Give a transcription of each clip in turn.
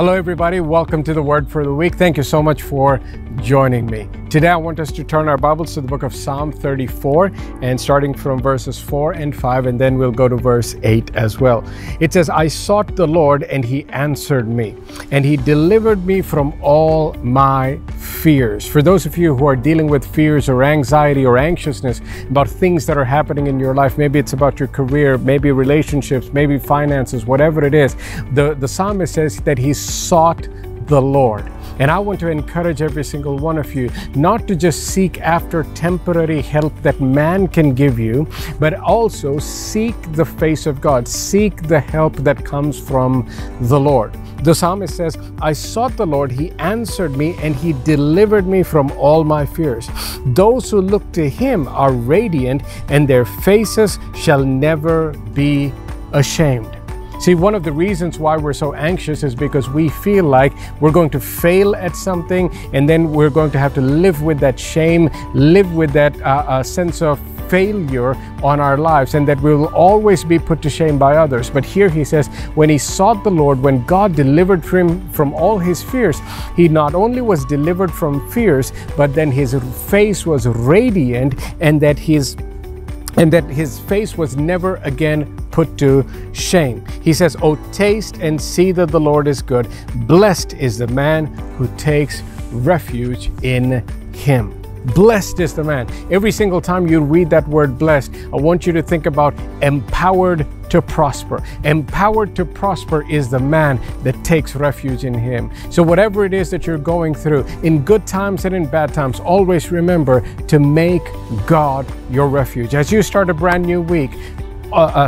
Hello everybody, welcome to the Word for the Week. Thank you so much for joining me. Today I want us to turn our Bibles to the book of Psalm 34 and starting from verses 4 and 5 and then we'll go to verse 8 as well. It says, I sought the Lord and He answered me and He delivered me from all my fears. For those of you who are dealing with fears or anxiety or anxiousness about things that are happening in your life, maybe it's about your career, maybe relationships, maybe finances, whatever it is, the psalmist says that he sought the Lord. And I want to encourage every single one of you not to just seek after temporary help that man can give you, but also seek the face of God. Seek the help that comes from the Lord. The psalmist says, I sought the Lord, He answered me, and He delivered me from all my fears. Those who look to Him are radiant, and their faces shall never be ashamed. See, one of the reasons why we're so anxious is because we feel like we're going to fail at something and then we're going to have to live with that shame, live with that sense of failure on our lives, and that we will always be put to shame by others. But here he says, when he sought the Lord, when God delivered him from all his fears, he not only was delivered from fears, but then his face was radiant and that his face was never again put to shame. He says, "Oh, taste and see that the Lord is good. Blessed is the man who takes refuge in Him." Blessed is the man. Every single time you read that word blessed, I want you to think about empowered to prosper. Empowered to prosper is the man that takes refuge in Him. So whatever it is that you're going through, in good times and in bad times, always remember to make God your refuge. As you start a brand new week,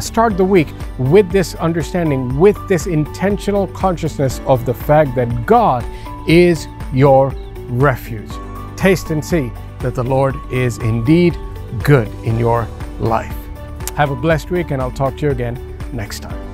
start the week with this understanding, with this intentional consciousness of the fact that God is your refuge. Taste and see that the Lord is indeed good in your life. Have a blessed week, and I'll talk to you again next time.